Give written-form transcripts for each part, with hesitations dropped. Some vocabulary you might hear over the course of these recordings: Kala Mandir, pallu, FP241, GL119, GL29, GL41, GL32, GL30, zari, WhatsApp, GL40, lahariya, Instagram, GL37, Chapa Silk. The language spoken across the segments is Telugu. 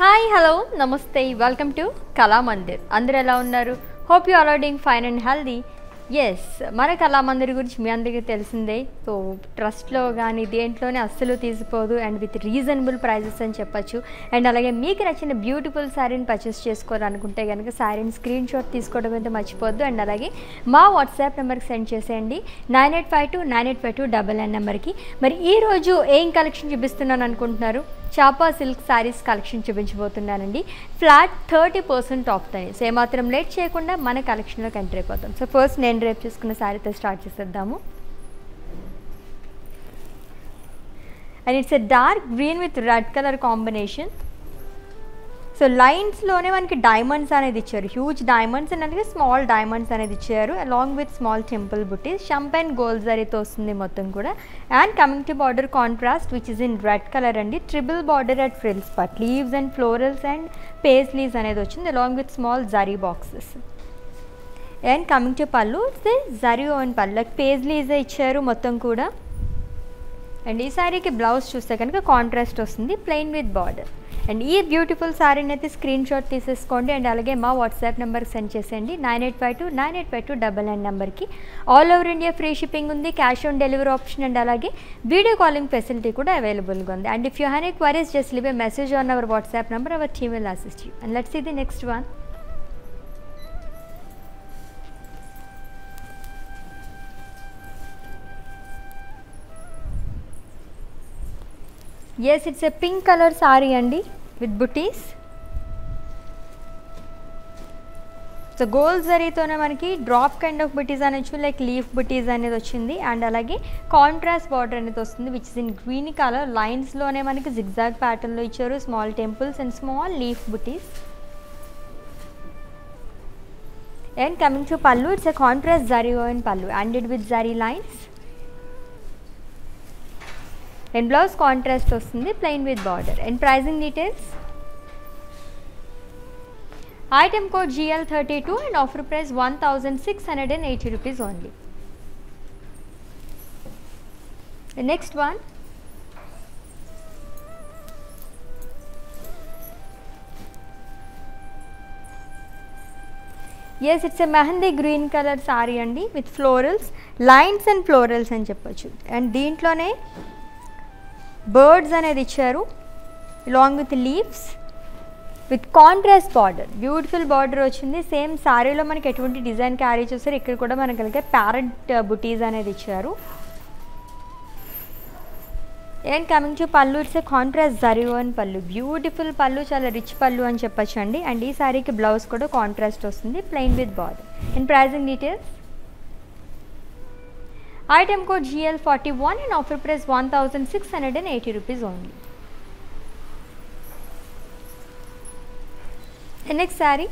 हाई हेलो नमस्ते वेलकम टू कला मंदिर अंदर एला उन्नारू hope you are all doing fine and healthy yes मन कला मंदिर गुरिंचि मी अंदरिकी तेलिसिंदे सो ट्रस्ट लो गानी देंट्लोने अस्सलु तीसुपोदु एंड विथ रीजनबल प्राइसेस अनि चेप्पొచ్చు एंड अलागे मीकु नच्चिन ब्यूटिफुल सारीनी पर्चेस चेसुकोवालनुकुंटे गनुक सारीनी स्क्रीन शॉट तीसुकोवडम अंटे मर्चिपोद्दु एंड अलागे मा WhatsApp नंबर की सेंड चेसेयंडी 9852 985299 नंबर की मरि ई रोजु एम कलेक्शन चूपिस्तुन्नानु अनुकुंटुन्नारू चापा सिल्क सारीस कलेक्शन చూపించబోతున్నానండి ఫ్లాట్ 30% ఆఫ్ తోని సో ఏమాత్రం లేట్ చేయకుండా మన కలెక్షన్ లోకి ఎంటర్ అయిపోతాం సో ఫస్ట్ నేను రేప్ చేసుకున్న సారీతో స్టార్ట్ చేద్దాము and it's a dark green with red color combination so lines లోనే మనకి డైమండ్స్ అనేది ఇచ్చారు హ్యూజ్ డైమండ్స్ అండ్ అలాగే స్మాల్ డైమండ్స్ అనేది ఇచ్చారు along with small temple butis champagne gold జరీతో వస్తుంది మొత్తం కూడా and coming to border contrast which is in red colour అండి triple border at frills part leaves and florals and paisleys అనేది వచ్చింది along with small zari boxes and coming to pallu it's zari own pallu paisleys ఇచ్చారు మొత్తం కూడా అండ్ ఈ సారీకి బ్లౌజ్ చూస్తే కనుక కాంట్రాస్ట్ వస్తుంది ప్లెయిన్ విత్ బార్డర్ అండ్ ఈ బ్యూటిఫుల్ సారీని అయితే స్క్రీన్ షాట్ తీసేసుకోండి అండ్ అలాగే మా వాట్సాప్ నెంబర్కి సెండ్ చేసేయండి 9852 985299 నెంబర్కి all over India free shipping ఉంది cash on delivery option and అలాగే వీడియో కాలింగ్ ఫెసిలిటీ కూడా అవైలబుల్గా ఉంది and if you have any queries just leave a message on our WhatsApp number our team will assist you and let's see the next one yes it's a pink color saree andi with booties so gold zari tone manaki drop kind of booties anachchu like leaf booties anedi ochindi and alage contrast border anedi ostundi which is in green color lines lone manaki zigzag pattern lo icharu small temples and small leaf booties and coming to pallu it's a contrast zari and pallu ended with zari lines and blouse contrast वस्तुंदी plain with border and pricing details item code GL32 and offer price 1680 rupees only the next one yes it's a mehendi green color saree andi with florals lines and florals ani cheppochu and deentlone birds అనేది ఇచ్చారు long with leaves with contrast border beautiful border వచ్చింది సేమ్ సారీలో మనకి ఎటువంటి డిజైన్ క్యారీ చేస్తారు ఇక్కడ కూడా మనకి అలాగే ప్యారెట్ బుటీస్ అనేది ఇచ్చారు and coming to pallu it's a contrast zari own pallu beautiful pallu చాలా రిచ్ పళ్ళు అని చెప్పచ్చు అండి అండ్ ఈ సారీకి బ్లౌజ్ కూడా కాంట్రాస్ట్ వస్తుంది plain with border and pricing details item code GL41 and offer price 1680 rupees only. The next saree,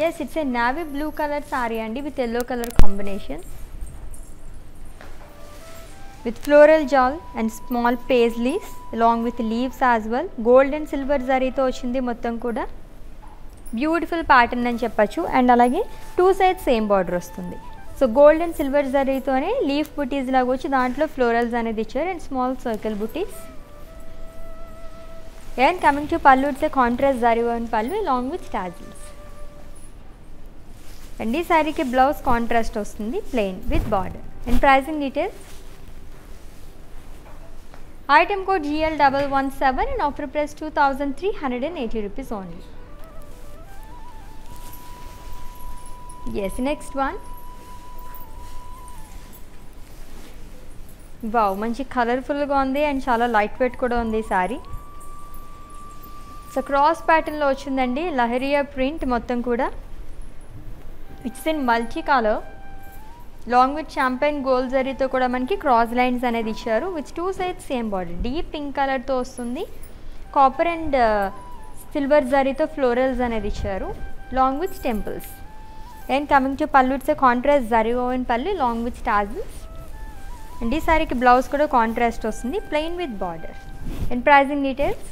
yes, it's a navy blue color saree andi with yellow color combination, with floral jal and small paisleys along with leaves as well. Gold and silver zari tho ochindi mottam kuda. Beautiful pattern అని చెప్పచ్చు అండ్ అలాగే టూ సైడ్స్ సేమ్ బార్డర్ వస్తుంది సో గోల్డ్ అండ్ సిల్వర్ జరీతోనే లీఫ్ బుటీస్ లాగా వచ్చి దాంట్లో ఫ్లోరల్స్ అనేది ఇచ్చారు and small circle buttis and coming to pallu it's a contrast zari woven pallu long with tassels and ఈ సారీకి బ్లౌజ్ కాంట్రాస్ట్ వస్తుంది plain with border and pricing details item code GL117 and offer price 2380 rupees only. Yes, next one. Wow, manchi colorful ga undi and chaala lightweight kuda undi saree. So cross pattern lo ochindandi lahariya print mottham kuda. It's in multi color. Long with champagne gold zari tho kuda manaki cross lines anedi icharu with two sides same border. Deep pink color tho ostundi. Copper and silver zari tho florals anedi icharu. Long with temples. And coming to pallu it's a contrast zari woven pallu long with tassels and this saree ki blouse kuda contrast ostundi plain with border and pricing details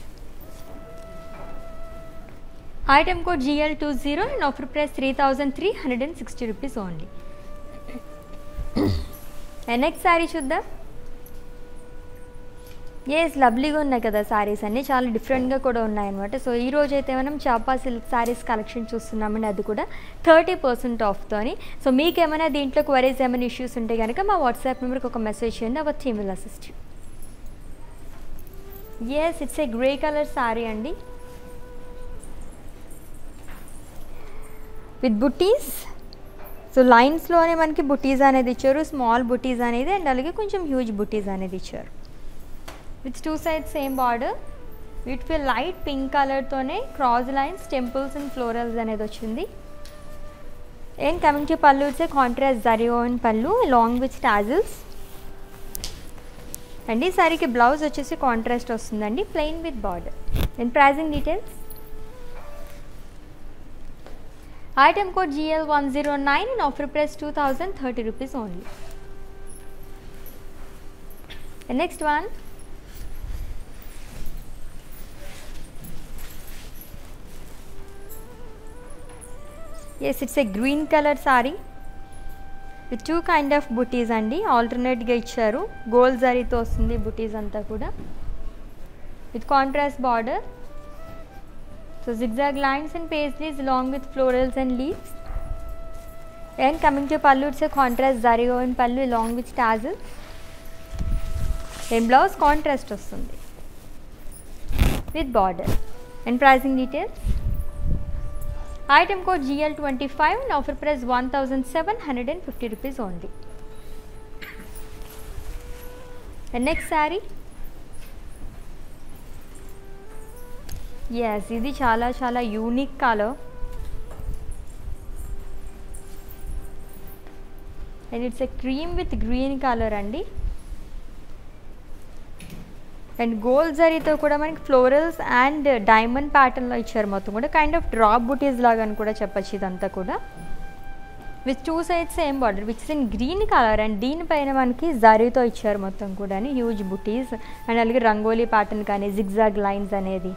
item code GL20 and offer price 3360 rupees only. And next saree chuddam yes లవ్లీగా ఉన్నాయి కదా సారీస్ అన్ని చాలా డిఫరెంట్ గా కూడా ఉన్నాయి అన్నమాట. సో ఈ రోజు అయితే మనం చాపా సిల్క్ సారీస్ కలెక్షన్ చూస్తున్నామండి, అది కూడా 30% ఆఫ్ తోని. సో మీకు ఏమైనా దీంట్లో క్వరీస్ ఏమైనా ఇష్యూస్ ఉంటే గనుక మా WhatsApp నంబర్ కి ఒక మెసేజ్ చేయండి, our team will assist you. yes it's a grey color saree andi with booties. So లైన్స్లోనే మనకి బుటీస్ అనేది ఇచ్చారు, స్మాల్ బుటీస్ అనేది అండ్ అలాగే కొంచెం హ్యూజ్ బుటీస్ అనేది ఇచ్చారు. With two sides same border, beautiful light pink కలర్తోనే cross lines, temples and florals అనేది వచ్చింది. And coming to pallu, it's a contrast zari and pallu long with tassels. And ఈ సారీకి బ్లౌజ్ వచ్చేసి కాంట్రాస్ట్ వస్తుందండి, plain with border. And pricing details, item code GL109 and offer price 2030 rupees only. The next one, yes it's a green color saree with two kind of booties andi, alternate ga icharu, gold zari tho ostundi booties anta kuda with contrast border. So zigzag lines and paisleys along with florals and leaves. And coming to pallu, it's a contrast zari and pallu along with tassels. And blouse contrast ostundi with border. And pricing details, item code GL25 and offer price 1750 rupees only. And next saree, yes ఇది చాలా చాలా unique colour and it's a cream with green colour అండి. అండ్ గోల్డ్ జరీతో కూడా మనకి ఫ్లోరల్స్ అండ్ డైమండ్ ప్యాటర్న్లో ఇచ్చారు మొత్తం కూడా, కైండ్ ఆఫ్ డ్రాప్ బుటీస్ లాగా అని కూడా చెప్పచ్చు ఇదంతా కూడా. With two sides same border which is in green colour and దీనిపైన మనకి జరీతో ఇచ్చారు మొత్తం కూడా హ్యూజ్ బుటీస్ అండ్ అలాగే రంగోలీ ప్యాటర్న్ కానీ జిగ్జాగ్ లైన్స్ అనేది.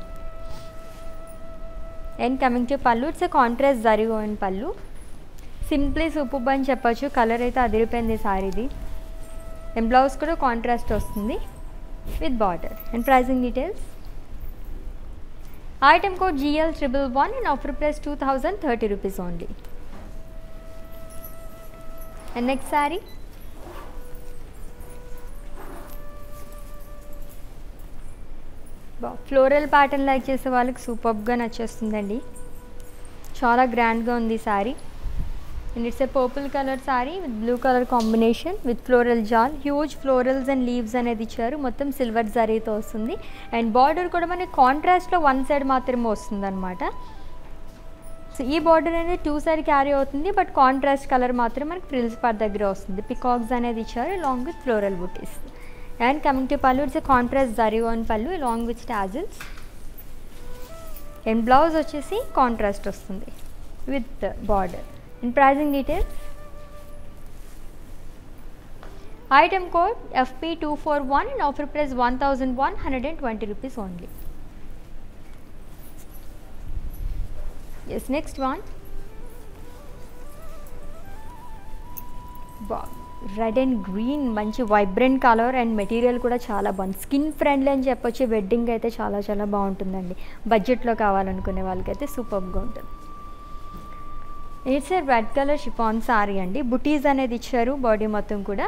And coming to pallu, it's a contrast zari and pallu, simply superb ani cheppachu, color aithe adiripoyindi saree di. And blouse kuda contrast ostundi with border. And pricing details, item code GL111 and offer price 2030 rupees only. And next saree, floral pattern like చేసే వాళ్ళకి సూపర్గా నచ్చేస్తుందండి, చాలా గ్రాండ్గా ఉంది sari. And it's a purple colour sorry with blue colour combination with floral jaal, huge florals and leaves అనేది ఇచ్చారు, మొత్తం సిల్వర్ జరీతో వస్తుంది. అండ్ బార్డర్ కూడా మనకి కాంట్రాస్ట్లో వన్ సైడ్ మాత్రమే వస్తుంది అనమాట. సో ఈ బార్డర్ అనేది టూ సైడ్ క్యారీ అవుతుంది, బట్ కాంట్రాస్ట్ కలర్ మాత్రం మనకి ఫ్రిల్స్ పార్ట్ దగ్గర వస్తుంది. పికాక్స్ అనేది ఇచ్చారు long with floral buttis. And coming to pallu, it's a contrast zari on pallu along with tassels. And blouse vachesi contrast ostundi with border. And pricing details, item code FP241 and offer price 1120 rupees only. Yes, next one, bob red and green మంచి వైబ్రెంట్ కలర్ అండ్ మెటీరియల్ కూడా చాలా బాగుంది, స్కిన్ ఫ్రెండ్లీ అని చెప్పొచ్చు. వెడ్డింగ్ అయితే చాలా చాలా బాగుంటుందండి, బడ్జెట్లో కావాలనుకునే వాళ్ళకైతే సూపర్గా ఉంటుంది. It's red colour chiffon sorry అండి, బుటీస్ అనేది ఇచ్చారు బాడీ మొత్తం కూడా.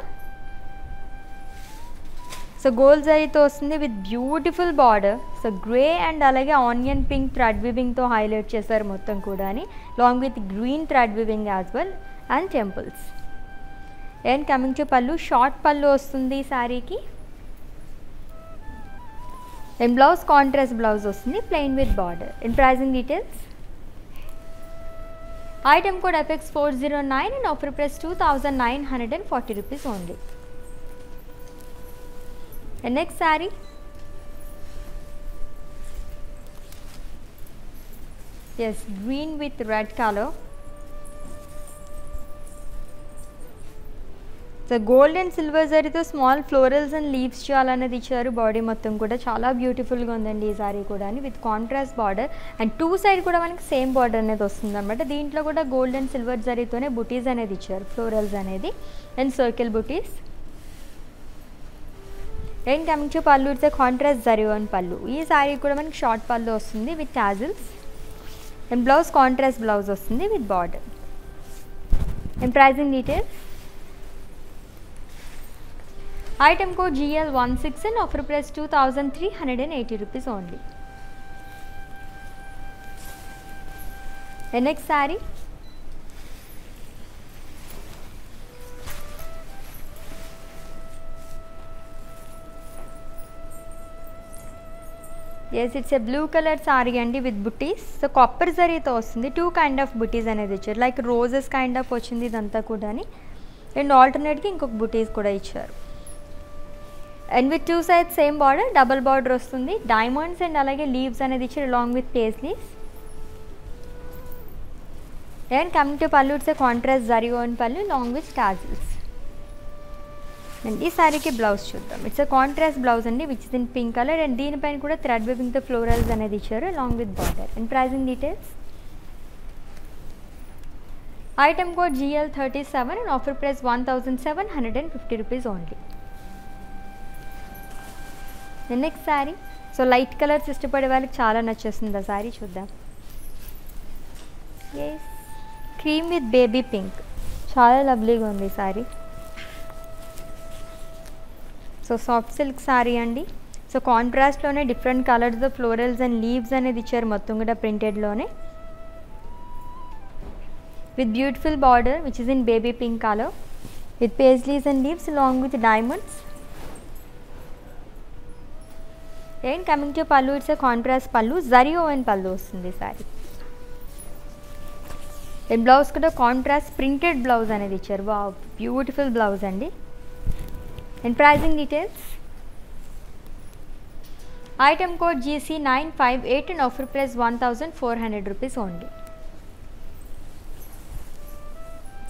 సో గోల్డ్ జరీతో వస్తుంది with beautiful border. So grey and అలాగే ఆనియన్ పింక్ థ్రెడ్ వివింగ్తో హైలైట్ చేశారు మొత్తం కూడా అని, long with green thread weaving as well and temples. And coming to pallu, short pallu వస్తుంది ఈ శారీకి. అండ్ బ్లౌజ్ కాంట్రాస్ట్ బ్లౌజ్ వస్తుంది plain with border. And pricing details, item code FX409 and offer price 2940 rupees only. And next sari, yes green with red colour. So gold and silver జరీతో స్మాల్ ఫ్లోరల్స్ అండ్ లీవ్స్ చేయాలనేది ఇచ్చారు బాడీ మొత్తం కూడా, చాలా బ్యూటిఫుల్గా ఉందండి ఈ సారీ కూడా with contrast border. And two side కూడా మనకి సేమ్ బార్డర్ అనేది వస్తుంది అనమాట. దీంట్లో కూడా గోల్డ్ అండ్ సిల్వర్ జరీతోనే బుటీస్ అనేది ఇచ్చారు, ఫ్లోరల్స్ అనేది and circle buttis. Then coming to pallu, it's a contrast zari on pallu. This saree kuda manaki short pallu vastundi with tassels. And blouse contrast blouse vastundi with border. And pricing details. Item code GL16 and offer price 2380 rupees only. The next saree. Yes, it's a blue color saree and with booties. So copper zari tho vastundi, two kind of booties anedi icharu, like roses kind of ochindi idantha kuda ni, and alternate ki inkoka booties kuda icharu. And with two sides same border, double border vastundi, diamonds and alage leaves anedi icharu along with paisleys. And coming to pallu, it's a contrast zari on pallu along with tassels. And this saree ki blouse chuddam, it's a contrast blouse andi which is in pink color, and deen pain kuda thread weaving the florals anedi icharu along with border. And pricing details. Item code GL37 and offer price 1750 rupees only. The next saree, so light colors ishtapade valliki chaala nachestundi aa saree chuddam. Yes, cream with baby pink, chaala lovely ga undi saree. So soft silk sorry అండి. సో కాంట్రాస్ట్లోనే different colours florals and leaves అనేది ఇచ్చారు, మొత్తం కూడా ప్రింటెడ్లోనే with beautiful border which is in baby pink colour with paisleys and leaves along with diamonds. And coming to pallu, it's contrast pallu, జరియో అండ్ పల్లు వస్తుంది సారీ. అండ్ బ్లౌజ్ కూడా కాంట్రాస్ట్ ప్రింటెడ్ బ్లౌజ్ అనేది ఇచ్చారు, వావ్ బ్యూటిఫుల్ బ్లౌజ్ అండి. And pricing details. Item code GC958 and offer price 1400 rupees only.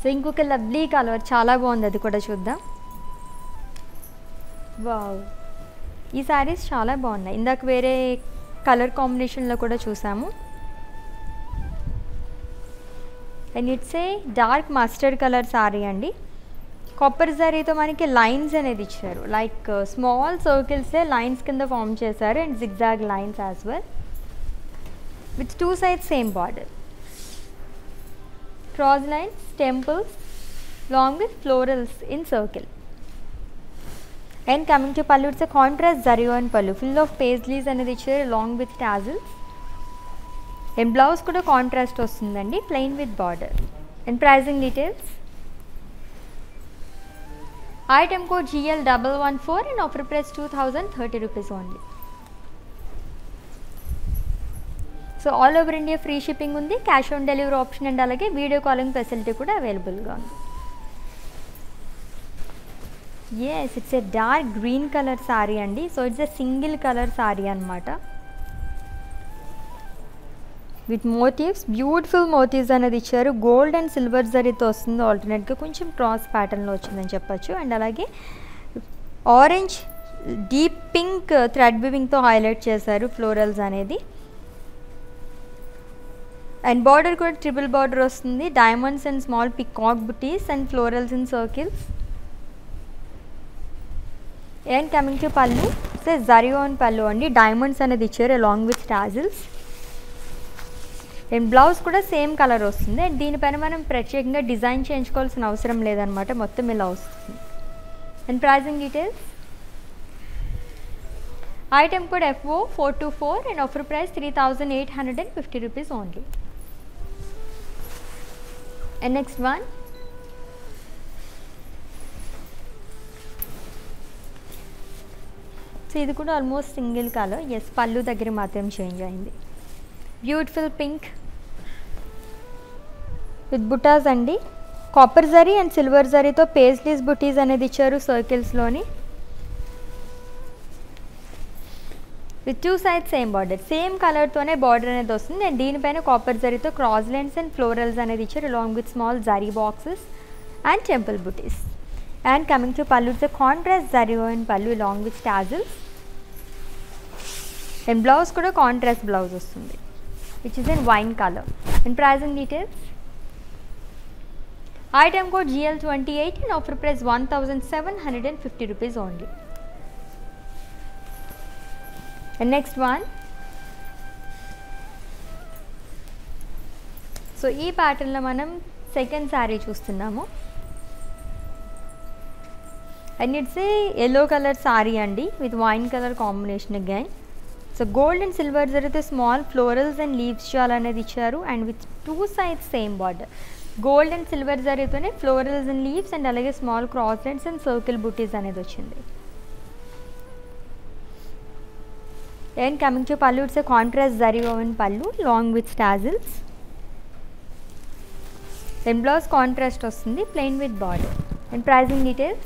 So inkoka lovely color chaala bagundi, adi kuda chuddam. Wow, ee sarees chaala bagundi, indak vere color combination lo kuda chusamu. And it's a dark mustard color saree andi. Copper జరీతో మనకి లైన్స్ అనేది ఇచ్చారు, లైక్ స్మాల్ సర్కిల్సే లైన్స్ కింద ఫామ్ చేశారు, and zigzag lines as well with two sides same border, cross lines, temples long with florals in circle. And coming to pallu, it's contrast zari and pallu, full of paisleys అనేది ఇచ్చారు long with tassels. And blouse కూడా కాంట్రాస్ట్ వస్తుందండి, plain with border. And pricing details. Item code GL114 and offer price 2030 rupees only. So all over India free shipping undi, cash on delivery option and alage video calling facility kuda available ga undi. Yes, it's a dark green color saree andi, so it's a single color saree anamata with motifs, beautiful motifs అనేది ఇచ్చారు. గోల్డ్ అండ్ సిల్వర్ జరీతో వస్తుంది, ఆల్టర్నేట్గా కొంచెం క్రాస్ ప్యాటర్న్లో వచ్చిందని చెప్పచ్చు. అండ్ అలాగే ఆరెంజ్ డీప్ పింక్ థ్రెడ్ వివింగ్తో హైలైట్ చేశారు ఫ్లోరల్స్ అనేది. అండ్ బార్డర్ కూడా ట్రిపుల్ బార్డర్ వస్తుంది, diamonds and small peacock buttis and florals in circles. And coming to pallu, so జరియో అండ్ పల్లు అండి, డైమండ్స్ అనేది ఇచ్చారు along with tassels. And blouse కూడా సేమ్ కలర్ వస్తుంది, అండ్ దీనిపైన మనం ప్రత్యేకంగా డిజైన్ చేయించుకోవాల్సిన అవసరం లేదనమాట, మొత్తం ఇలా వస్తుంది. And pricing details. Item code FO424 and offer price 3850 rupees only. And next one, so ఇది కూడా ఆల్మోస్ట్ సింగిల్ కలర్. ఎస్, పళ్ళు దగ్గర మాత్రం చేంజ్ అయింది. బ్యూటిఫుల్ పింక్ విత్ బుటాస్ అండి, కాపర్ జరీ అండ్ సిల్వర్ జరీతో పేజ్లీస్ బుటీస్ అనేది ఇచ్చారు సర్కిల్స్లోని, with two side same border, same కలర్తోనే బార్డర్ అనేది వస్తుంది. అండ్ దీనిపైన కాపర్ జరీతో క్రాస్ లైన్స్ అండ్ ఫ్లోరల్స్ అనేది ఇచ్చారు along with small zari boxes and temple buttis. And coming to pallu, it's contrast zari and pallu along with tassels. And blouse కూడా కాంట్రాస్ట్ బ్లౌజ్ వస్తుంది which is in wine color. And pricing details. Item code GL28 and offer price 1750 rupees only. The next one. So ee pattern lo manam second saree chustunnamo and it's a yellow color saree andi with wine color combination again. So gold and silver zarite small florals and leaves shawl anedi icharu and with two sides same border. Gold and silver zaritone florals and leaves and alage small crosslets and circle booties anedi ochindi. Then coming to pallu, it's a contrast zari woven pallu long with tassels. Then blouse contrast ostundi plain with border. And pricing details.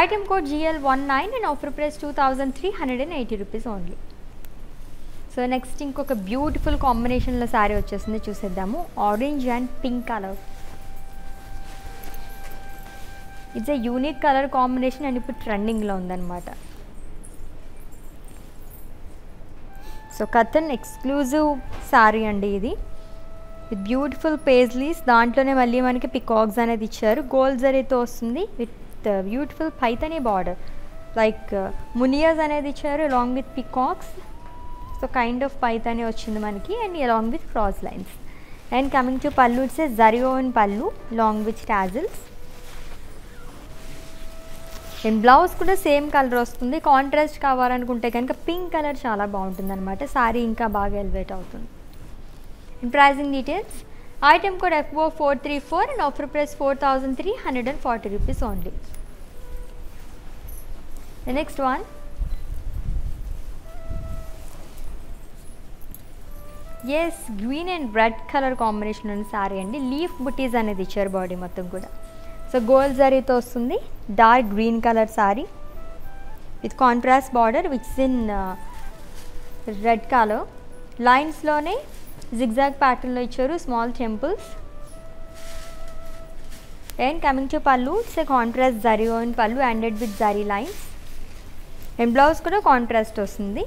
Item code GL19 and offer price 2380 rupees only. So next inkoka beautiful combination la saree vachesindi chuseddamu, orange and pink color. It's a unique color combination and ipu trending lo undanamata. So cotton exclusive saree andi idi with beautiful paisleys, దాంట్లోనే మళ్ళీ మనకి పికాక్స్ అనేది ఇచ్చారు. గోల్డ్ జరీతో వస్తుంది with beautiful Paithani border like మునియాస్ అనేది ఇచ్చారు along with peacocks. So kind of Paithani వచ్చింది మనకి and along with cross lines. And coming to pallu, it's zari woven pallu long with tassels. And blouse కూడా సేమ్ కలర్ వస్తుంది. కాంట్రాస్ట్ కావాలనుకుంటే కనుక పింక్ కలర్ చాలా బాగుంటుంది అనమాట. శారీ ఇంకా బాగా ఎలివేట్ అవుతుంది. And pricing details. Item code FO434 and offer price 4340 rupees only. The next one. Yes green and red colour combination ఉన్న శారీ అండి. లీఫ్ బుటీస్ అనేది ఇచ్చారు బాడీ మొత్తం కూడా. సో గోల్డ్ జరీతో వస్తుంది dark green colour sorry with contrast border which is in red colour. లైన్స్లోనే జిగ్జాగ్ ప్యాటర్న్లో ఇచ్చారు small temples. And coming to pallu, it's a contrast zari own pallu handed with zari lines. And blouse కూడా కాంట్రాస్ట్ వస్తుంది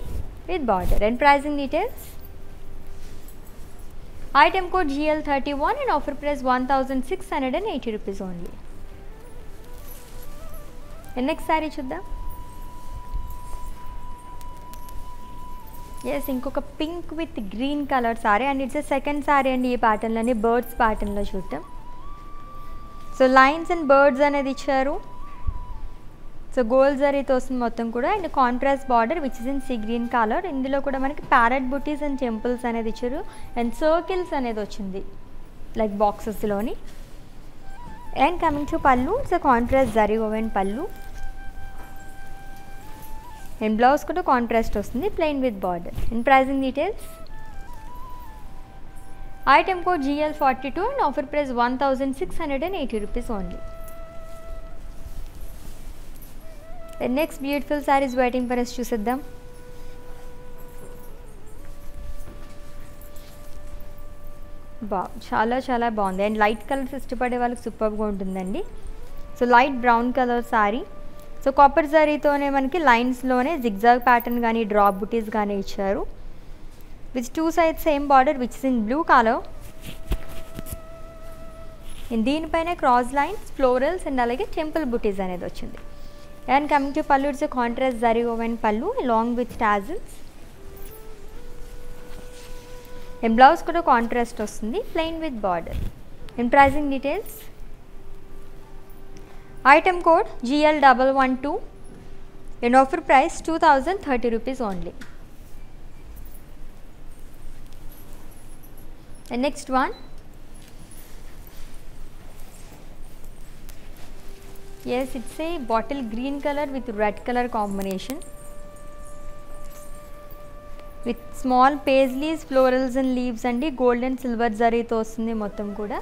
with border. And pricing details. Item code GL31 and offer price 1680 rupees only. Next sari చూద్దాం. ఎస్ ఇంకొక pink with green colour sari and it's second sari అండి. ఈ ప్యాటర్న్లోనే బర్డ్స్ ప్యాటర్న్లో చూద్దాం. సో లైన్స్ అండ్ బర్డ్స్ అనేది ఇచ్చారు. సో గోల్డ్ జరీతో వస్తుంది మొత్తం కూడా and contrast border which is in sea green colour. ఇందులో కూడా మనకి ప్యారెట్ బుటీస్ అండ్ టెంపుల్స్ అనేది ఇచ్చారు అండ్ సర్కిల్స్ అనేది వచ్చింది లైక్ బాక్సెస్లోని. And coming to pallu, it's contrast zari woven pallu and blouse కూడా కాంట్రాస్ట్ వస్తుంది plain with border. And pricing details. Item code GL42 and offer price 1680 rupees only. The next beautiful saree is waiting for us. Chuseddam. Wow, chala bagundi and light colors istapade vallu superb ga untundandi. So light brown color saree. So copper saree tone manaki lines lone zigzag pattern gaani drop booties gaani icharu with two sides same border which is in blue color. In deen paina cross lines, florals and alage temple booties anedi ochindi. And coming to pallu, it's a contrast zari woven pallu along with tassels. And blouse kuda contrast ostundi plain with border. And pricing details. Item code GL112 and offer price 2030 rupees only. And next one. Yes, it's a bottle green color with red color combination with small paisleys, florals and leaves andi gold and silver zari tho ostundi mottham kuda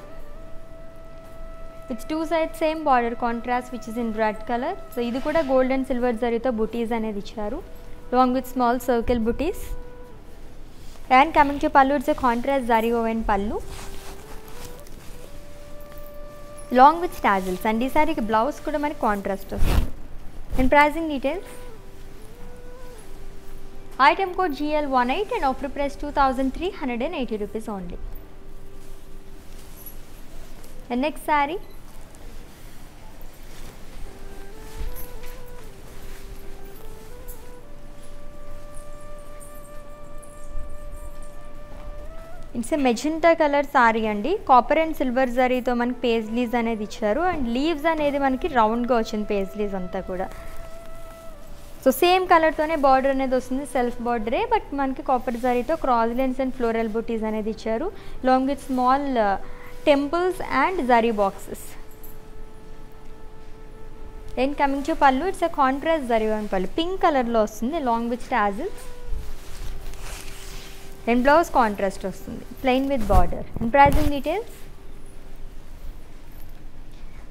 with two sides same border contrast which is in red color. So idu kuda gold and silver zari tho booties anedi icharu along with small circle booties. And coming to pallu, it's a contrast zari woven pallu long with tassels and ఈసారికి బ్లౌజ్ కూడా మనకి కాంట్రాస్ట్ వస్తుంది. And pricing details. Item code GL18 and offer price 2380 rupees only. And next sari. इनसे मेजेंटा कलर सारी अंडी कॉपर एंड सिल्वर जरी तो मन पेज्लीज़ अने अंड लीव्स अने मन की रौंड पेज्लीज़ अंता कूडा सो सेम कलर तोने बॉर्डर अनेदी वस्तुंदी सेल्फ बॉर्डरे बट मन की कॉपर जरी तो cross lines and floral butis अनेदी इच्चारु long with small temples and zari boxes then coming to pallu it's a contrast zari woven pallu pink colour लो वस्तुंदी long with tassels and blouse contrast वस्तुंदी plain with border and pricing details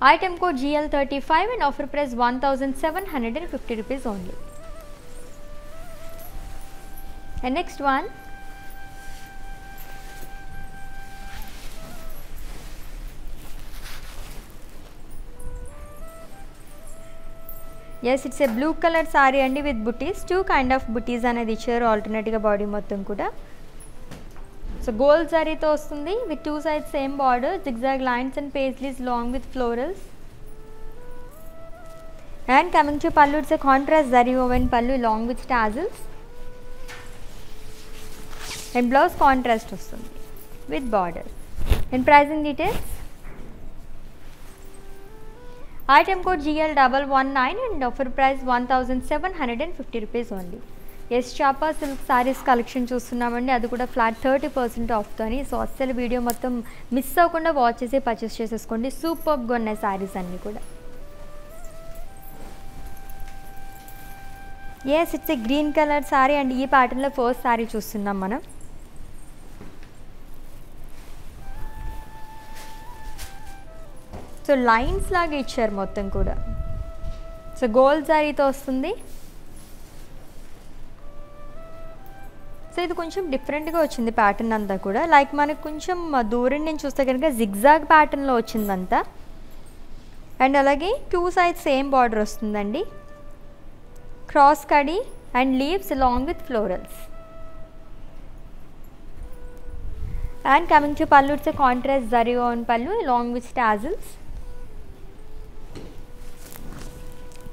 item code GL35 and offer price 1750 rupees only and next one yes it's a blue color saree and with booties two kind of booties anedi icharu alternate ga body mottham kuda so gold saree tho vastundi with two sides same border zigzag lines and paisleys long with florals and coming to pallu it's a contrast saree woven pallu long with tassels and blouse contrast vastundi with border and pricing details item code GL119 and offer price 1750 rupees only yes चापा सिल्क सारीस कलेक्शन चूस्तुन्नामंडी अदि कूडा फ्लैट 30% ऑफ तोनी सो असल वीडियो मोत्तम मिस अवुकुंडा वाच चेसी पर्चेस चेसुकोंडी सूपर्ब गा उन्नायि सारीस अन्नी कूडा yes it's a green colour sari and ई पैटर्न लो फर्स्ट सारी चूस्तुन्नाम मनं सो लाइन्स लागे इच्चारु मोत्तं कूडा सो गोल्ड सारी तो वस्तुंदी सो इदि कोंచెం डिफरेंट गा वच्चिंది पैटर्न अंता कूडा लाइक मनकु कोंచెం दूरं नुंचि चूस्ते गनुक zigzag पैटर्न लो वच्चिंదంతా అండ్ అలాగే టూ సైడ్స్ సేమ్ బోర్డర్ వస్తుందండి క్రాస్ కడి and leaves long with florals and coming to pallu it's contrast zari own pallu long with tassels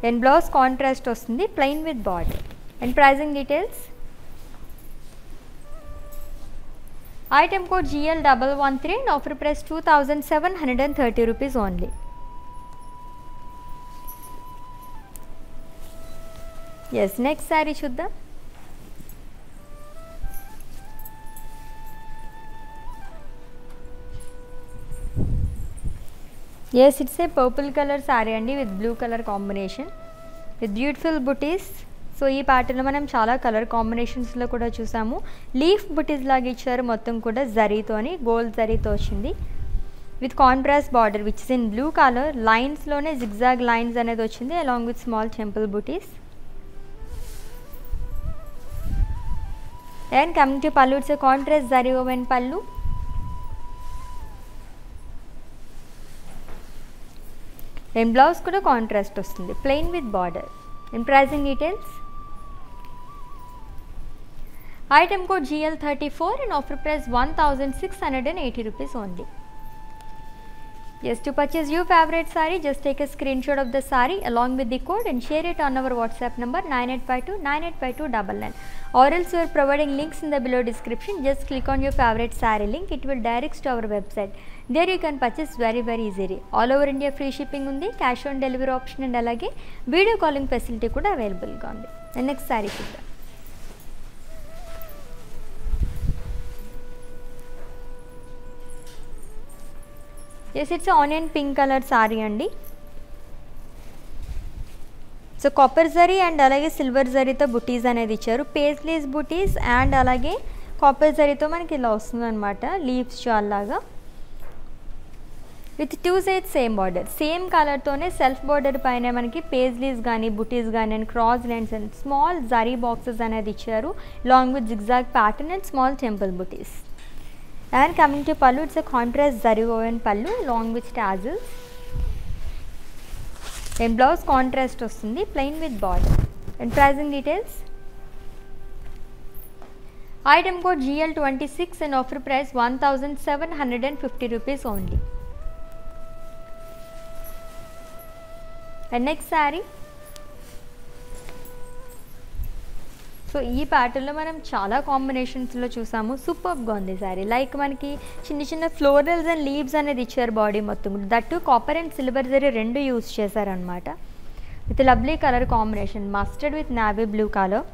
and blouse contrast vastundi plain with border and pricing details item code GL113 and offer price 2730 rupees only yes next saree chuddam yes it's a purple color saree andi with blue color combination with beautiful booties so ee pattern manam chaala color combinations lo kuda chusamu leaf booties laga icharu mottham kuda zari toni gold zari tho ochindi with contrast border which is in blue color lines lone zigzag lines anedi ochindi along with small temple booties and coming to pallu it's a contrast zari woven pallu and blouse kuda contrast vastundi plain with border and pricing details item code GL34 and offer price 1680 rupees only yes to purchase your favorite saree just take a screenshot of the saree along with the code and share it on our WhatsApp number 9852985299 or else we are providing links in the below description just click on your favorite saree link it will direct to our website there you can purchase very easily all over India free shipping undi cash on delivery option and alage video calling facility kuda available ga undi and next saree kuda yes it's a onion pink color saree andi so copper zari and alage silver zari tho booties anedi icharu paisleys booties and alage copper zari tho maniki ila ostund anamata leaves shawl laga with two sides same border same కలర్తోనే సెల్ఫ్ బార్డర్ పైన మనకి పేజ్లీస్ కానీ బుటీస్ కానీ and cross lines and small zari boxes అనేది ఇచ్చారు long with zigzag pattern and small temple buttis and coming to pallu it's a contrast zari woven pallu long with tassels and blouse contrast వస్తుంది plain with border and pricing details item code GL26 and offer price 1750 rupees only and next saree so ఈ ప్యాటర్న్లో మనం చాలా కాంబినేషన్స్లో చూసాము. సూపర్గా ఉంది సారీ. లైక్ మనకి చిన్న చిన్న ఫ్లోరల్స్ అండ్ లీవ్స్ అనేది ఇచ్చారు బాడీ మొత్తం, that copper and silver zari రెండు యూజ్ చేశారనమాట. With lovely colour combination mustard with navy blue colour.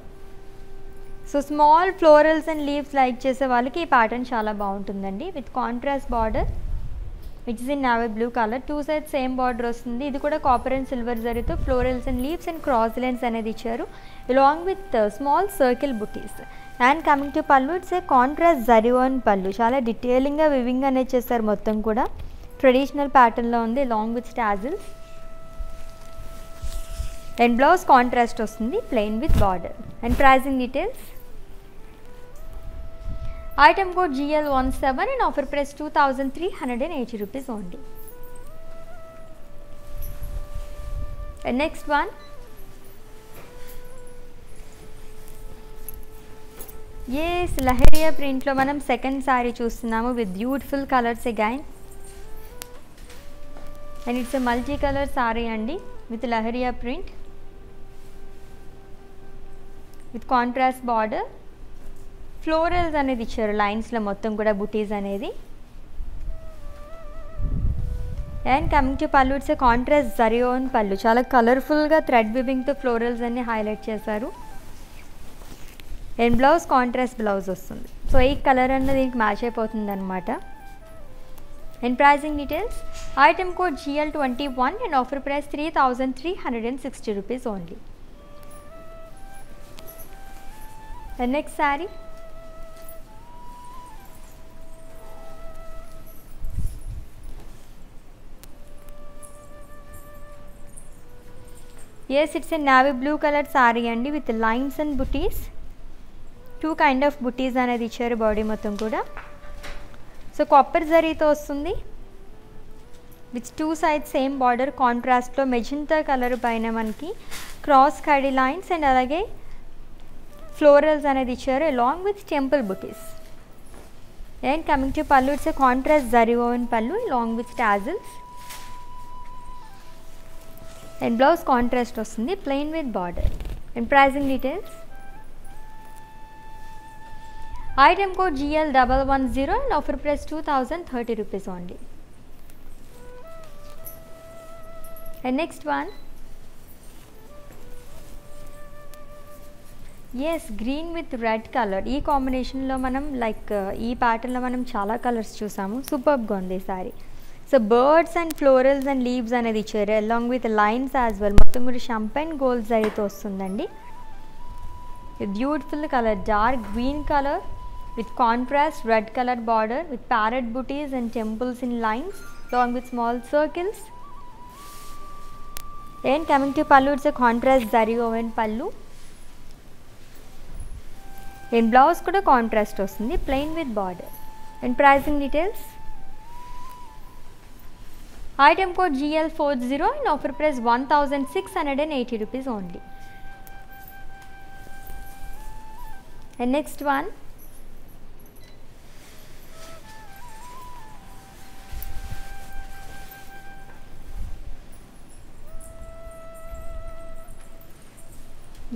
So small florals and leaves like చేసే వాళ్ళకి ఈ ప్యాటర్న్ చాలా బాగుంటుందండి. With contrast border which is in navy blue colour. Two sides same border వస్తుంది. ఇది కూడా కాపర్ అండ్ సిల్వర్ జరీతో florals and leaves and cross lines అనేది ఇచ్చారు along with small circle buttis. And coming to pallu, it's a contrast zari on pallu. చాలా డీటెయిలింగ్గా వివింగ్ అనేది చేస్తారు. మొత్తం కూడా ట్రెడిషనల్ ప్యాటర్న్లో ఉంది along with tassels. And blouse contrast వస్తుంది plain with border. And pricing details, item code GL17 and offer price 2380 rupees only. And next one, yes lahariya print lo manam second saree chustunnamo with beautiful colors again. And it's a multi color saree andi with lahariya print with contrast border. Florals అనేది ఇచ్చారు లైన్స్లో మొత్తం కూడా బుటీస్ అనేది. And coming to pallu, it's contrast zari woven pallu. చాలా కలర్ఫుల్గా థ్రెడ్ వివింగ్తో ఫ్లోరల్స్ అన్ని హైలైట్ చేశారు. అండ్ బ్లౌజ్ కాంట్రాస్ట్ బ్లౌజ్ వస్తుంది. సో ఈ కలర్ అన్నది దీనికి మ్యాచ్ అయిపోతుంది అనమాట. And pricing details, item code GL21 and offer price 3360 rupees only. And next sari, yes it's a navy blue colored saree andi with lines and booties. Two kind of booties అనేది ఇచ్చారు బాడీ మొత్తం కూడా. సో కాపర్ జరీతో వస్తుంది with two side same border. కాంట్రాస్ట్లో మెజెంటా కలర్ పైన మనకి క్రాస్ కడీ లైన్స్ అండ్ అలాగే ఫ్లోరల్స్ అనేది ఇచ్చారు along with temple buttis. And coming to pallu, it's a contrast zari own pallu along with tassels. And blouse contrast వస్తుంది plain with border. And pricing details, item code GL110 and offer price 2030 rupees only. And next one, yes green with red colour. ఈ కాంబినేషన్లో మనం లైక్ ఈ ప్యాటర్న్లో మనం చాలా కలర్స్ చూసాము. సూపర్గా ఉంది sorry. So birds and florals and leaves అనేది ఇచ్చారు along with lines as well. మొత్తం కూడా షాంపైన్ గోల్డ్ జరీతో వస్తుందండి. Beautiful colour, dark green colour with contrast red colour border with parrot buttis and temples in lines along with small circles. And coming to pallu, it's a contrast zari woven pallu. And blouse కూడా కాంట్రాస్ట్ వస్తుంది plain with border. And pricing details, item code GL40 and offer price 1680 rupees only. And next one,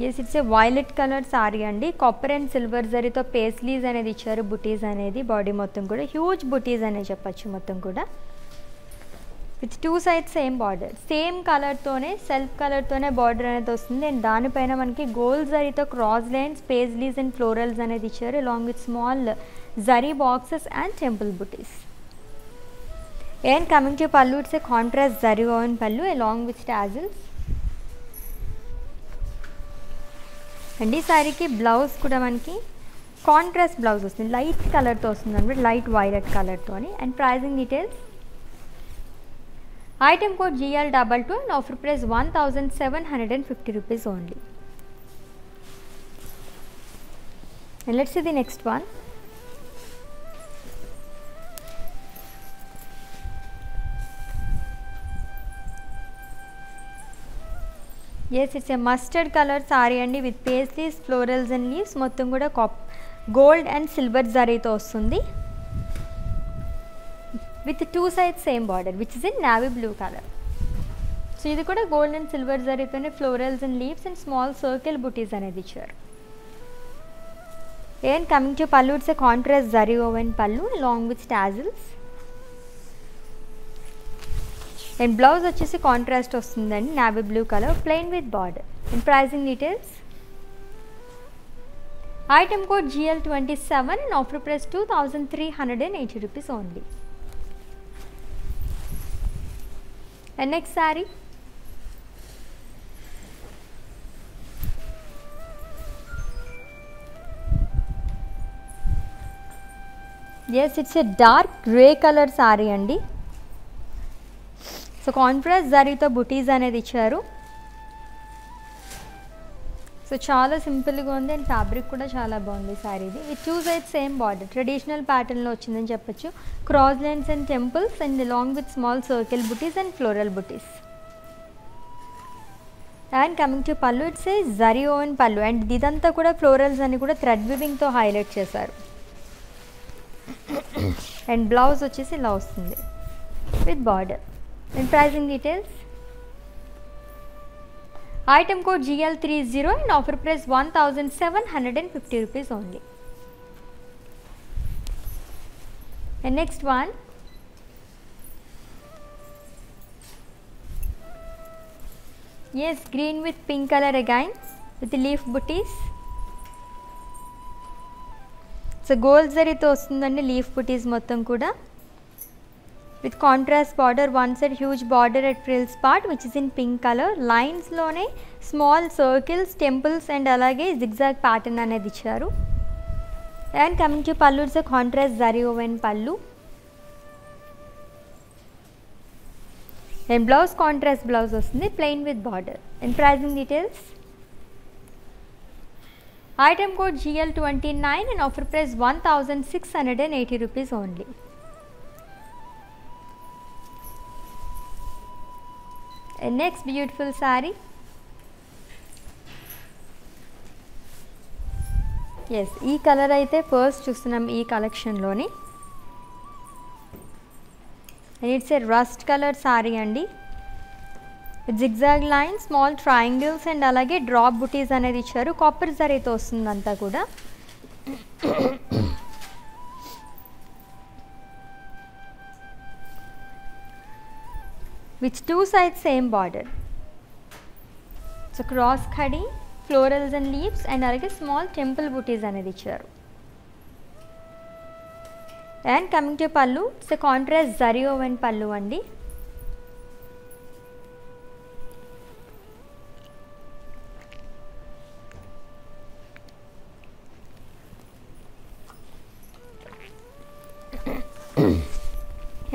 yes it's a violet colour sorry అండి. కాపర్ అండ్ సిల్వర్ జరీతో పేస్లీస్ అనేది ఇచ్చారు. బుటీస్ అనేది బాడీ మొత్తం కూడా హ్యూజ్ బుటీస్ అనేది చెప్పచ్చు. మొత్తం కూడా with two sides same border. Same కలర్తోనే సెల్ఫ్ కలర్తోనే బార్డర్ అనేది వస్తుంది. అండ్ దానిపైన మనకి గోల్డ్ జరీతో cross lines, paisleys and florals అనేది ఇచ్చారు along with small zari boxes and temple buttis. And coming to pallu, it's a contrast zari own pallu along with tassels. And ఈ సారీకి బ్లౌజ్ కూడా మనకి కాంట్రాస్ట్ బ్లౌజ్ వస్తుంది. లైట్ కలర్తో వస్తుంది అనమాట, లైట్ వైలెట్ కలర్తో. And pricing details, item code GL22 and offer price 1750 rupees only. And let's see the next one. Yes it's a mustard colour sorry అండి with paisleys, florals and leaves. మొత్తం కూడా గోల్డ్ అండ్ సిల్వర్ జరీతో వస్తుంది with two sides same border which is in navy blue colour. So ఇది కూడా గోల్డ్ అండ్ సిల్వర్ జరీతోనే florals and leaves and small circle బుటీస్ అనేది ఇచ్చారు. Again coming to pallu, it's a contrast zari woven pallu along with tassels. And blouse వచ్చేసి కాంట్రాస్ట్ వస్తుందండి, navy blue color, plain with border. And pricing details. Item code GL27 and offer price 2380 rupees only. And next saree. Yes, it's a dark grey color saree andi. So contrast zari tho booties anedi icharu. So chala simple ga undi and fabric kuda chala bagundi saree idi. With two sides same border, traditional pattern lo ochindani cheppochu. Cross lines and temples and along with small circle booties and floral booties. And coming to pallu, it says zari woven pallu and didanta kuda florals ani kuda thread weaving tho highlight chesaru. And blouse వచ్చేసి ఇలా వస్తుంది with border. And pricing details. Item code GL30 and offer price 1750 rupees only. And next one. Yes, green with pink color again with leaf booties. So gold జరీతో వస్తుందండి లీఫ్ బుటీస్ మొత్తం కూడా with contrast border, one side huge border at frills part which is in pink colour, లైన్స్లోనే స్మాల్ సర్కిల్స్, టెంపుల్స్ అండ్ అలాగే జిగ్జాగ్ ప్యాటర్న్ అనేది ఇచ్చారు. And coming to pallu, it's contrast zari woven pallu and blouse contrast blouse వస్తుంది plain with border. And pricing details. Item code GL29 and offer price 1680 rupees only. And next beautiful saree. Yes, ee color aithe first chustunam ee collection lone. And it's a rust color saree andi. Zigzag line, small triangles and అలాగే డ్రాప్ బుటీస్ అనేది ఇచ్చారు. కాపర్ జరీతో వస్తుందంతా కూడా. With two sides same border. So cross ఖడీ, ఫ్లోరల్స్ అండ్ లీవ్స్ అండ్ అలాగే స్మాల్ టెంపుల్ బుటీస్ అనేది ఇచ్చారు. And coming to pallu, it's a contrast zari woven pallu అండి.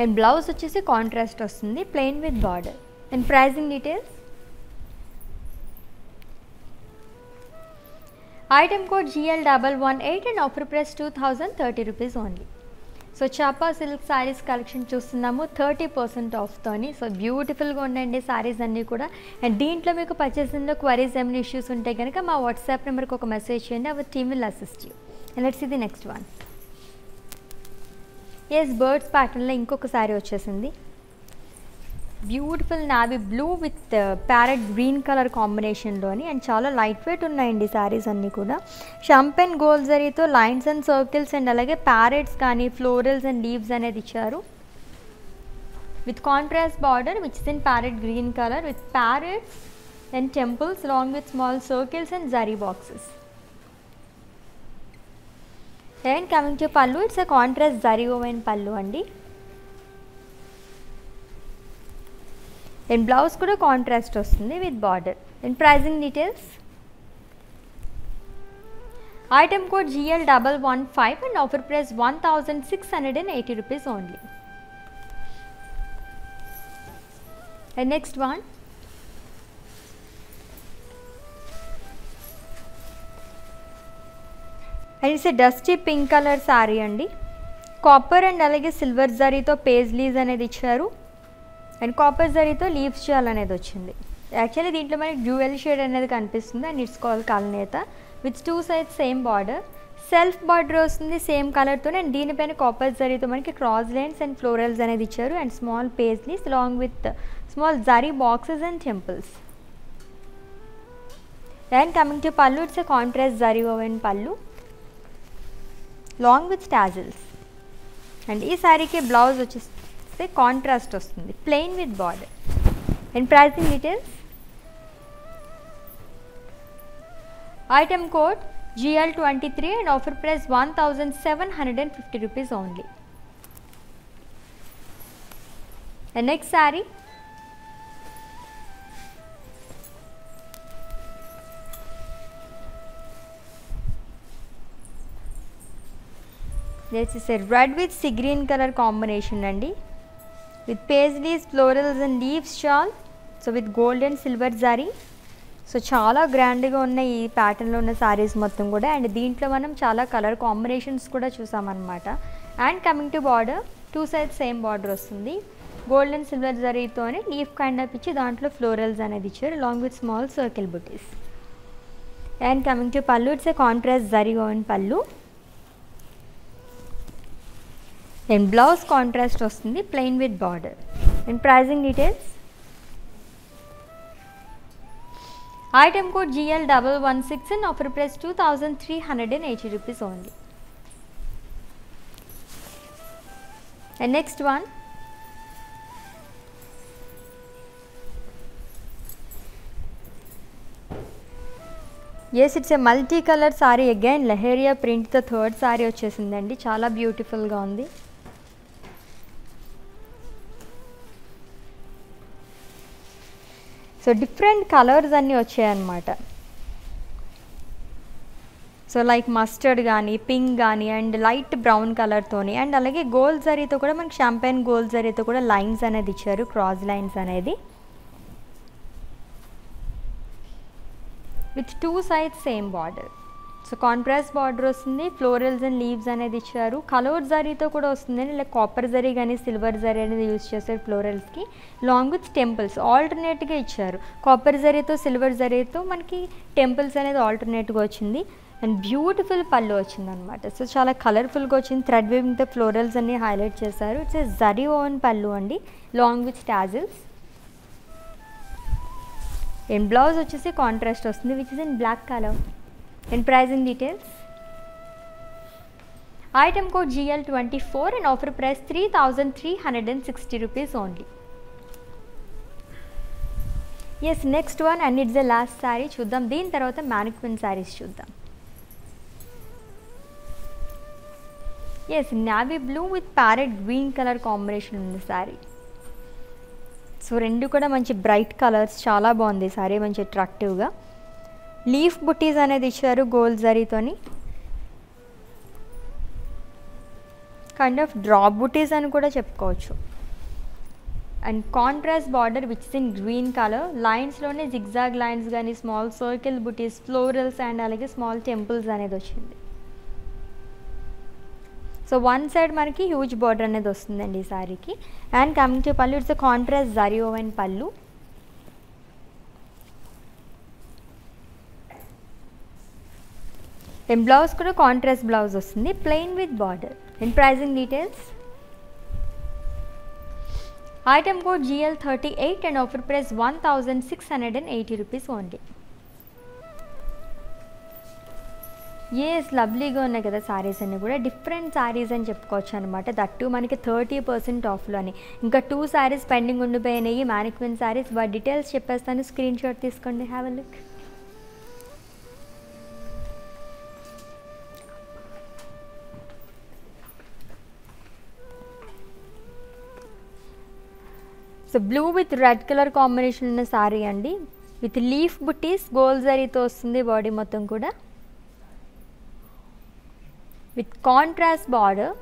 అండ్ బ్లౌజ్ వచ్చేసి కాంట్రాస్ట్ వస్తుంది plain with border. And pricing details. Item code GL118 and offer price 2030 rupees only. So చాపా సిల్క్ సారీస్ కలెక్షన్ చూస్తున్నాము 30% ఆఫ్తోని. సో బ్యూటిఫుల్గా ఉండండి సారీస్ అన్నీ కూడా. అండ్ దీంట్లో మీకు పర్చేసింగ్లో క్వరీస్ ఏమైనా ఇష్యూస్ ఉంటే కనుక మా వాట్సాప్ నెంబర్కి ఒక మెసేజ్ చేయండి, our team will assist you. And let's see the next one. Yes, birds ప్యాటర్న్లో ఇంకొక సారీ వచ్చేసింది. Beautiful navy blue with parrot green colour కాంబినేషన్లోని. అండ్ చాలా లైట్ వెయిట్ ఉన్నాయండి సారీస్ అన్నీ కూడా. షాంపెన్ గోల్డ్ జరీతో లైన్స్ అండ్ సర్కిల్స్ అండ్ అలాగే ప్యారెట్స్ కానీ ఫ్లోరల్స్ అండ్ లీవ్స్ అనేది ఇచ్చారు. With contrast border which is in parrot green colour with parrots and temples long with small circles and zari boxes. And coming to pallu, it's a contrast zari woven pallu andi. And blouse kuda contrast vastundi with border. And pricing details. Item code GL115 and offer price 1680 rupees only. And next one. And it's dusty pink colour sorry అండి. కాపర్ అండ్ అలాగే సిల్వర్ జరీతో పేజ్ లీవ్స్ అనేది ఇచ్చారు. అండ్ కాపర్ జరీతో లీవ్స్ షాల్ అనేది వచ్చింది. యాక్చువల్లీ దీంట్లో మనకి డ్యూయల్ షేడ్ అనేది కనిపిస్తుంది. అండ్ ఇట్స్ కాల్ కలనేత with two sides same border, self border వస్తుంది సేమ్ కలర్తో. అండ్ దీనిపైన కాపర్ జరీతో మనకి క్రాస్ లైన్స్ అండ్ ఫ్లోరల్స్ అనేది ఇచ్చారు. And small page leaves long with small zari boxes and temples. And coming to pallu, it's a contrast zari woven pallu. Long with tassels and ఈ సారీకి బ్లౌజ్ వచ్చేస్తే కాంట్రాస్ట్ వస్తుంది plain with border and pricing details item code GL23 and offer price 1750 rupees only. The next saree, this is a red with sea green color combination and with paisley's, florals and leaves shawl. So with gold and silver zari. So చాలా గ్రాండ్గా ఉన్న ఈ ప్యాటర్న్లో ఉన్న శారీస్ మొత్తం కూడా అండ్ దీంట్లో మనం చాలా కలర్ కాంబినేషన్స్ కూడా చూసామన్నమాట. And coming to border, two sides same border వస్తుంది. గోల్డ్ అండ్ సిల్వర్ జరీతోనే లీఫ్ కైండ్ ఆఫ్ ఇచ్చి దాంట్లో ఫ్లోరల్స్ అనేది ఇచ్చారు long with small circle buttis. And coming to pallu, it's a contrast zari own pallu and blouse contrast వస్తుంది plain with border. And pricing details item code GL116 and offer price 2380 rupees only. And next one, yes, it's a multicolored saree again, laharia print the third saree vachesindandi, chala beautiful ga undi. So different colours అన్నీ వచ్చాయన్నమాట. సో లైక్ మస్టర్డ్ కానీ, పింక్ కానీ అండ్ లైట్ బ్రౌన్ కలర్తోని అండ్ అలాగే గోల్డ్ జరీతో కూడా మనకి షాంపైన్ గోల్డ్ జరీతో కూడా లైన్స్ అనేది ఇచ్చారు, క్రాస్ లైన్స్ అనేది with two sides same border. So contrast border వస్తుంది, ఫ్లోరల్స్ అండ్ లీవ్స్ అనేది ఇచ్చారు, కలర్ జరీతో కూడా వస్తుందని ఇలా కాపర్ జరీ కానీ సిల్వర్ జరీ అనేది యూజ్ చేశారు ఫ్లోరల్స్కి. లాంగ్ విత్ టెంపుల్స్ ఆల్టర్నేట్గా ఇచ్చారు, కాపర్ జరీతో సిల్వర్ జరీతో మనకి టెంపుల్స్ అనేది ఆల్టర్నేట్గా వచ్చింది. అండ్ బ్యూటిఫుల్ పళ్ళు వచ్చిందనమాట. సో చాలా కలర్ఫుల్గా వచ్చింది, థ్రెడ్ వీవింగ్తో ఫ్లోరల్స్ అన్ని హైలైట్ చేశారు. It's a zari own pallu అండి, long with tassels. And blouse వచ్చేసి కాంట్రాస్ట్ వస్తుంది which is in black colour. And pricing details, item code GL24 and offer price 3360 rupees only. Yes, next one and it's the last saree chuddam. Deen tarvata mannequin sarees chuddam. Yes, navy blue with parrot green color combination undi saree. So rendu kuda manchi bright colors, chala bagundi saree, manchi attractive ga. Leaf బుట్టీస్ అనేది ఇచ్చారు గోల్డ్ జరీతోని, కైండ్ ఆఫ్ డ్రాప్ బుట్టీస్ అని కూడా చెప్పుకోవచ్చు. And contrast border which is in green colour, లైన్స్లోనే జిగ్జాగ్ లైన్స్ కానీ, small circle buttis, florals and అలాగే స్మాల్ టెంపుల్స్ అనేది వచ్చింది. సో వన్ సైడ్ మనకి హ్యూజ్ బార్డర్ అనేది వస్తుందండి ఈ సారీకి. And coming to pallu, it's contrast zari woven pallu. And blouse కూడా కాంట్రాస్ట్ బ్లౌజ్ వస్తుంది plain with border. And pricing details, item code GL38 and offer price 1680 rupees only. Yes, లవ్లీగా ఉన్నాయి కదా సారీస్ అన్నీ కూడా, డిఫరెంట్ సారీస్ అని చెప్పుకోవచ్చు అనమాట. దట్టు మనకి 30% ఆఫ్లో అని. ఇంకా టూ సారీస్ పెండింగ్ ఉండిపోయినాయి మ్యానిక్విన్ సారీస్, వాటి డీటెయిల్స్ చెప్పేస్తాను, స్క్రీన్ షాట్ తీసుకోండి, have a look. So blue with red colour combination ఉన్న సారీ అండి, విత్ లీఫ్ బుట్టీస్, గోల్డ్ జరీతో వస్తుంది బాడీ మొత్తం కూడా, with contrast border,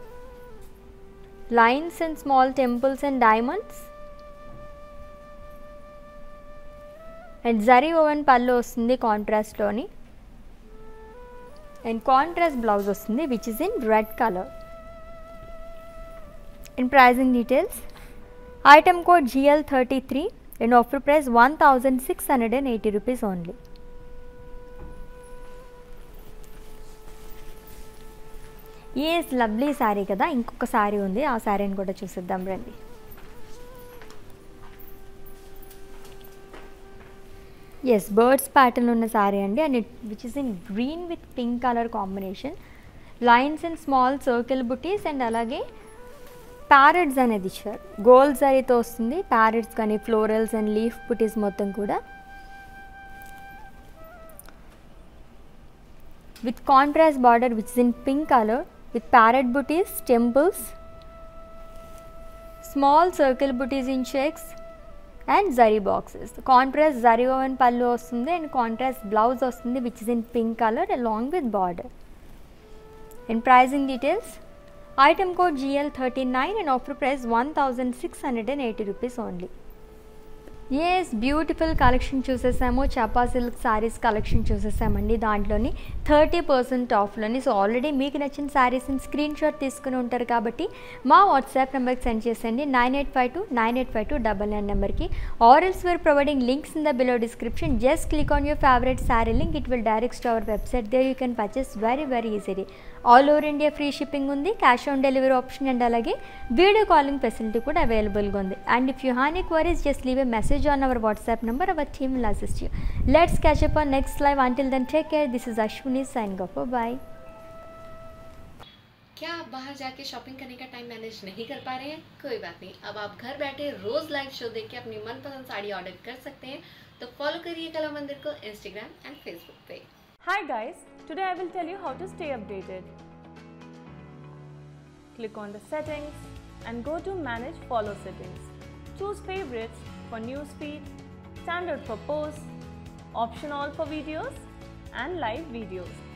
lines and small temples and diamonds. And zari woven pallu వస్తుంది కాంట్రాస్ట్లోని, అండ్ కాంట్రాస్ట్ బ్లౌజ్ వస్తుంది which is in red colour. And pricing details, item code GL33 and offer price 1680 rupees only. Yes, lovely saree kada. ఇంకొక saree ఉంది, ఆ సారీని కూడా చూసిద్దాం రండి. Yes, birds pattern ఉన్న saree అండి, and it which is in green with pink color combination. Lines and small circle buttis and అలాగే ప్యారెట్స్ అనేది ఇచ్చారు. గోల్డ్ సారీతో వస్తుంది ప్యారెట్స్ కానీ ఫ్లోరల్స్ అండ్ లీఫ్ బుటీస్ మొత్తం కూడా with contrast border which is in pink color with parrot booties, temples, small circle booties in checks and zari boxes. The contrast zari woven pallu ostundi and contrast blouse ostundi which is in pink color along with border. In pricing details, item code GL39 and offer price 1680 rupees only. yes, beautiful collection చూసేసాము. చపా సిల్క్ శారీస్ కలెక్షన్ చూసేసామండి. దాంట్లోని 30% ఆఫ్లోని సో ఆల్రెడీ మీకు నచ్చిన శారీస్ని స్క్రీన్ షాట్ తీసుకుని ఉంటారు కాబట్టి మా వాట్సాప్ నెంబర్కి సెండ్ చేసేయండి 9852 985299 నెంబర్కి. Or else we're providing links in the below description. Just click on your favourite sari link, it will direct to our website. They you can purchase very easily. All over India free shipping ఉంది, cash on delivery option and అలాగే వీడియో కాలింగ్ ఫెసిలిటీ కూడా అవైలబుల్గా ఉంది. And if you have any queries just leave a message on our WhatsApp number, our team will assist you. Let's catch up on next live. Until then take care. This is Ashwini signing off. Bye. क्या आप बाहर जाके शॉपिंग करने का टाइम मैनेज नहीं कर पा रहे हैं? कोई बात नहीं, अब आप घर बैठे रोज लाइव शो देख के अपनी मनपसंद साड़ी ऑर्डर कर सकते हैं. तो फॉलो करिए कला मंदिर को इंस्टाग्राम एंड फेसबुक पे. Hi guys, today I will tell you how to stay updated. Click on the settings and go to manage follow settings. Choose favorites for newsfeed, standard for posts, option all for videos and live videos.